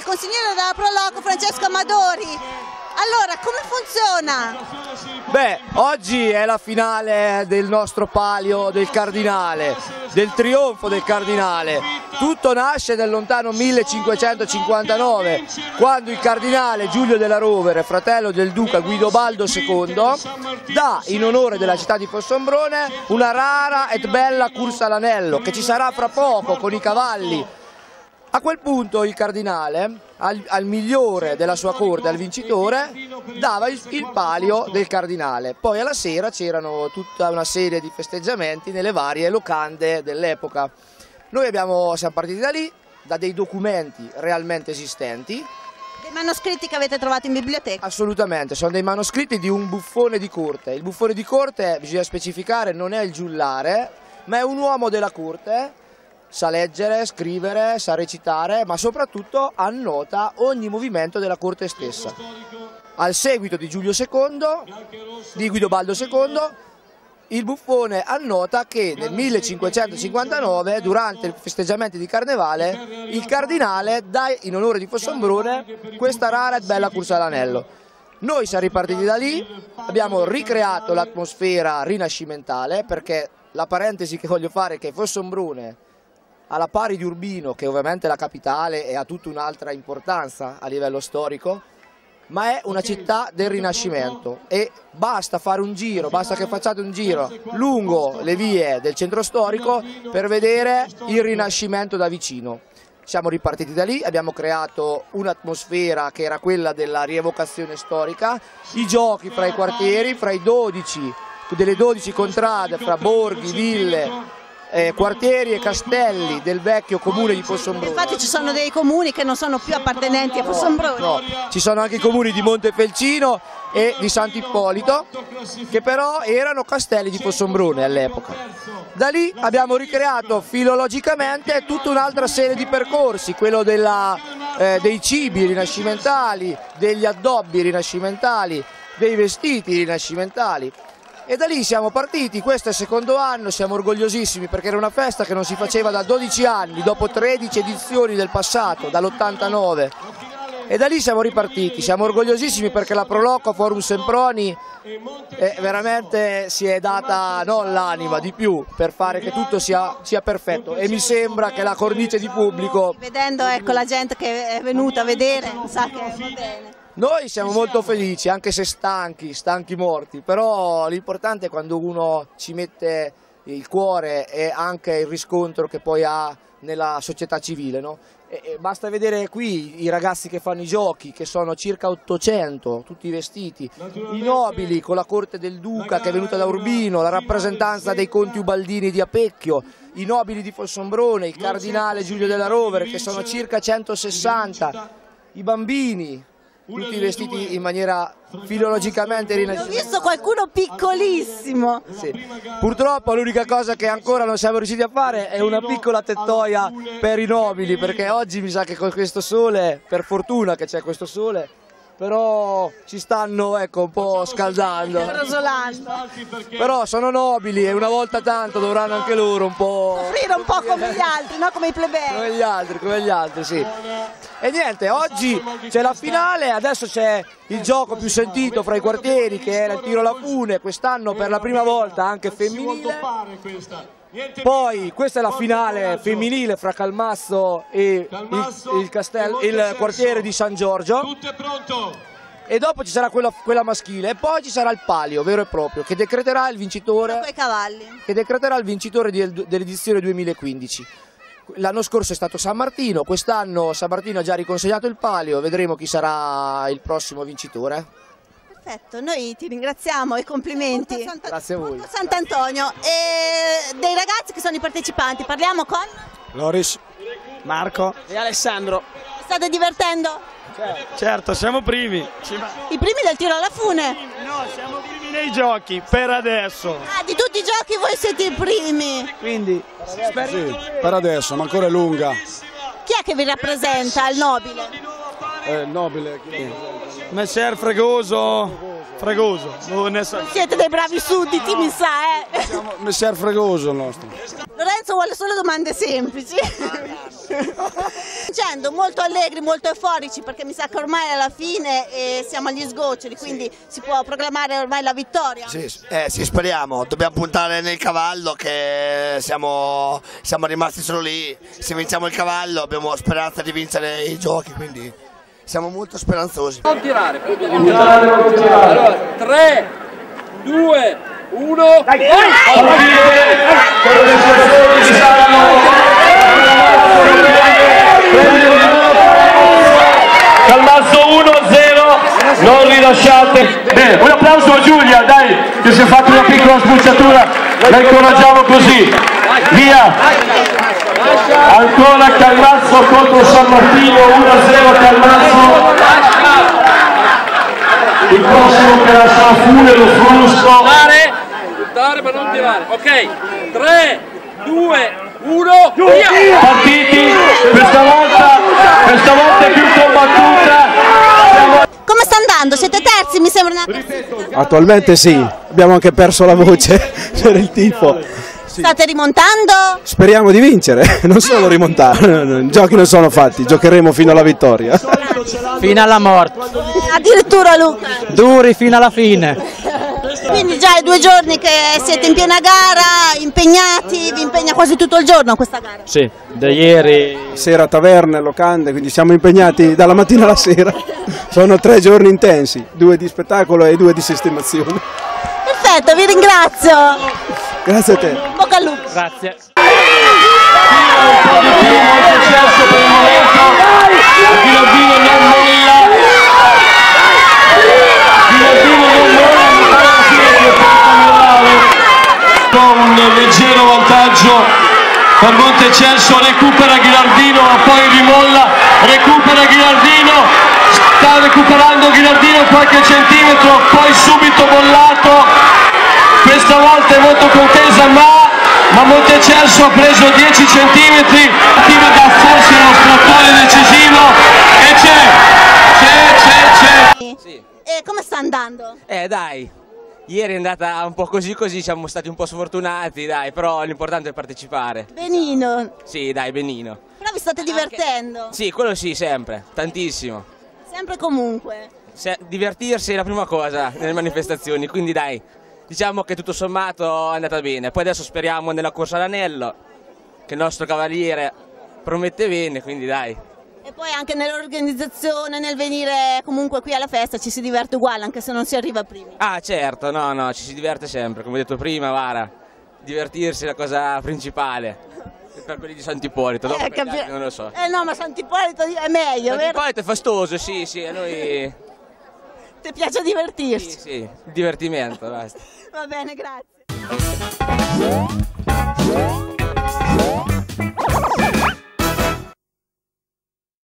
il consigliere della Proloco Francesco Amadori. Allora, come funziona? Beh, oggi è la finale del nostro palio del Cardinale, del trionfo del Cardinale. Tutto nasce nel lontano 1559, quando il Cardinale Giulio della Rovere, fratello del Duca Guidobaldo II, dà in onore della città di Fossombrone una rara e bella corsa all'anello, che ci sarà fra poco con i cavalli. A quel punto il Cardinale, al migliore della sua corte, al vincitore, dava il palio del Cardinale. Poi alla sera c'erano tutta una serie di festeggiamenti nelle varie locande dell'epoca. Noi siamo partiti da lì, da dei documenti realmente esistenti. Dei manoscritti che avete trovato in biblioteca? Assolutamente, sono dei manoscritti di un buffone di corte. Il buffone di corte, bisogna specificare, non è il giullare, ma è un uomo della corte. Sa leggere, scrivere, sa recitare, ma soprattutto annota ogni movimento della corte stessa. Al seguito di Giulio II, di Guidobaldo II, il buffone annota che nel 1559, durante i festeggiamenti di Carnevale, il Cardinale dà in onore di Fossombrone questa rara e bella corsa all'anello. Noi siamo ripartiti da lì, abbiamo ricreato l'atmosfera rinascimentale, perché la parentesi che voglio fare è che Fossombrone, alla pari di Urbino, che ovviamente è la capitale e ha tutta un'altra importanza a livello storico, ma è una città del Rinascimento e basta fare un giro, basta che facciate un giro lungo le vie del centro storico per vedere il Rinascimento da vicino. Siamo ripartiti da lì, abbiamo creato un'atmosfera che era quella della rievocazione storica, i giochi fra i quartieri, fra i 12 contrade, fra borghi, ville, quartieri e castelli del vecchio comune di Fossombrone. Infatti ci sono dei comuni che non sono più appartenenti a Fossombrone. No, ci sono anche i comuni di Montefelcino e di Sant'Ippolito, che però erano castelli di Fossombrone all'epoca. Da lì abbiamo ricreato filologicamente tutta un'altra serie di percorsi, quello dei cibi rinascimentali, degli addobbi rinascimentali, dei vestiti rinascimentali. E da lì siamo partiti, questo è il secondo anno, siamo orgogliosissimi perché era una festa che non si faceva da 12 anni, dopo 13 edizioni del passato, dall'89. E da lì siamo ripartiti, siamo orgogliosissimi perché la Proloco Forum Semproni veramente si è data non l'anima, di più, per fare che tutto sia perfetto. E mi sembra che la cornice di pubblico... Vedendo ecco, la gente che è venuta a vedere, sa che va bene. Noi siamo molto felici, anche se stanchi morti, però l'importante è quando uno ci mette il cuore e anche il riscontro che poi ha nella società civile, no? E basta vedere qui i ragazzi che fanno i giochi, che sono circa 800, tutti vestiti, i nobili con la corte del Duca che è venuta da Urbino, la rappresentanza dei conti Ubaldini di Apecchio, i nobili di Fossombrone, il Cardinale Giulio della Rovere che sono circa 160, i bambini... Tutti vestiti in maniera filologicamente rinascimentale. Ho visto qualcuno piccolissimo. Sì. Purtroppo l'unica cosa che ancora non siamo riusciti a fare è una piccola tettoia per i nobili, perché oggi mi sa che con questo sole, per fortuna che c'è questo sole, però ci stanno ecco, un po' scaldando. Però sono nobili e una volta tanto dovranno anche loro un po'... soffrire un po' come gli altri, no? Come i plebei. Come gli altri, sì. E niente, oggi c'è la finale, adesso c'è il gioco più sentito fra i quartieri che era il tiro alla fune, quest'anno per la prima volta anche femminile. Poi questa è la finale femminile fra Calmazzo e il quartiere di San Giorgio. Tutto è pronto! E dopo ci sarà quella maschile e poi ci sarà il palio vero e proprio che decreterà il vincitore dell'edizione 2015. L'anno scorso è stato San Martino, quest'anno San Martino ha già riconsegnato il palio, vedremo chi sarà il prossimo vincitore. Perfetto, noi ti ringraziamo e complimenti. Grazie a voi. Sant'Antonio, e dei ragazzi che sono i partecipanti, parliamo con? Loris, Marco e Alessandro. Vi state divertendo? Certo, siamo primi. I primi del tiro alla fune? No, siamo primi nei giochi, per adesso. Ah, di tutti i giochi voi siete i primi. Quindi, sì, per adesso, ma ancora è lunga. Chi è che vi rappresenta, il nobile? Messer Fregoso, Fregoso. Siete dei bravi sudditi, mi sa, eh? Siamo Messer Fregoso nostro. Lorenzo vuole solo domande semplici. Dicendo molto allegri, molto euforici, perché mi sa che ormai alla fine siamo agli sgoccioli, quindi si può proclamare ormai la vittoria. Sì, speriamo, dobbiamo puntare nel cavallo, che siamo rimasti solo lì. Se vinciamo il cavallo abbiamo speranza di vincere i giochi, quindi siamo molto speranzosi. Non tirare, non tirare. Allora, 3, 2, 1... Dai, dai! Calmazzo 1-0, non rilasciate. Bene, un applauso a Giulia, dai, che si è fatta una piccola spulciatura, la incoraggiamo così. Via! Ancora Calmazzo contro San Martino, 1-0 Calmazzo. Il prossimo che lascia fuori lo frusco. Buttare ma non tirare. Ok, 3, 2, 1, via! Partiti, questa volta è più combattuta. Come sta andando? Siete terzi, mi sembra una... Attualmente sì, abbiamo anche perso la voce per il tifo. Sì. State rimontando? Speriamo di vincere, non solo rimontare, i giochi non sono fatti, giocheremo fino alla vittoria. Fino alla morte. Addirittura Luca. Duri fino alla fine. Quindi già è 2 giorni che siete in piena gara, impegnati, vi impegna quasi tutto il giorno questa gara? Sì, da ieri sera taverne, locande, quindi siamo impegnati dalla mattina alla sera. Sono 3 giorni intensi, 2 di spettacolo e 2 di sistemazione. Perfetto, vi ringrazio. Grazie a te. Bocca al lupo. Grazie. Montecelso per il momento. Ghirardino non molla. Ghirardino non molla. Con un leggero vantaggio per Montecelso. Recupera Ghirardino, poi rimolla. Recupera Ghirardino. Sta recuperando Ghirardino qualche centimetro, poi subito mollato. Questa volta è molto contesa, ma Montecelso ha preso 10 centimetri, attiva da forse uno strattore decisivo e c'è. Sì. E come sta andando? Dai, ieri è andata un po' così, siamo stati un po' sfortunati, dai, però l'importante è partecipare. Benino. Sì, dai, benino. Però vi state divertendo? Anche... Sì, quello sì, sempre, tantissimo. Sempre comunque? Divertirsi è la prima cosa nelle manifestazioni, quindi dai. Diciamo che tutto sommato è andata bene, poi adesso speriamo nella corsa all'anello, che il nostro cavaliere promette bene, quindi dai. E poi anche nell'organizzazione, nel venire comunque qui alla festa ci si diverte uguale, anche se non si arriva primi. Ah certo, no, ci si diverte sempre, come ho detto prima, Vara, divertirsi è la cosa principale. Per quelli di Sant'Ippolito, dopo per gli altri non lo so. No, ma Sant'Ippolito è meglio, vero? Sant'Ippolito è fastoso, sì, a noi... Ti piace divertirsi? Sì, divertimento, basta. Va bene, grazie.